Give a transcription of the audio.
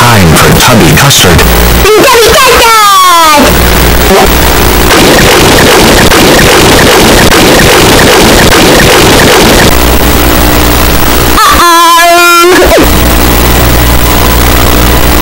Time for chubby custard.